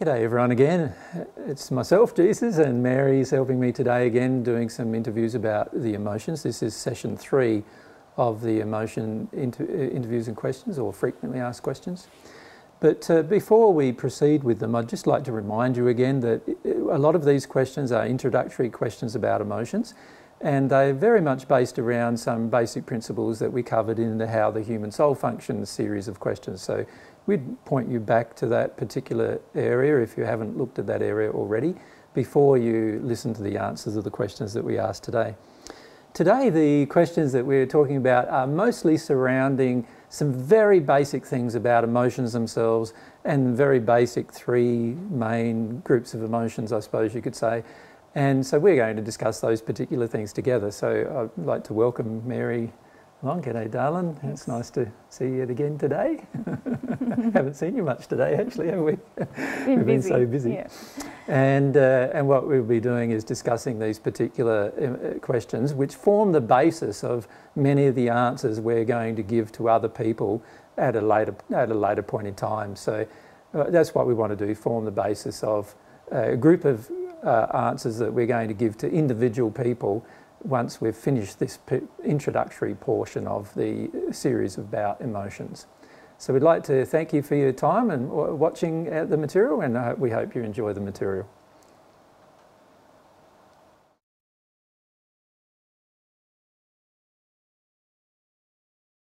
G'day everyone again, it's myself Jesus and Mary's helping me today again doing some interviews about the emotions. This is session 3 of the emotion interviews and questions, or frequently asked questions. But before we proceed with them, I'd just like to remind you again that a lot of these questions are introductory questions about emotions, and they're very much based around some basic principles that we covered in the How the Human Soul Functions series of questions. So we'd point you back to that particular area if you haven't looked at that area already before you listen to the answers of the questions that we asked today. Today the questions that we're talking about are mostly surrounding some very basic things about emotions themselves, and very basic 3 main groups of emotions, I suppose you could say. And so we're going to discuss those particular things together. So I'd like to welcome Mary along. G'day, darling. Thanks. It's nice to see you again today. Haven't seen you much today, actually, have we? We've been so busy. Yeah. And what we'll be doing is discussing these particular questions, which form the basis of many of the answers we're going to give to other people at a later point in time. So that's what we want to do: form the basis of a group of answers that we're going to give to individual people once we've finished this introductory portion of the series about emotions. So we'd like to thank you for your time and watching the material, and we hope you enjoy the material.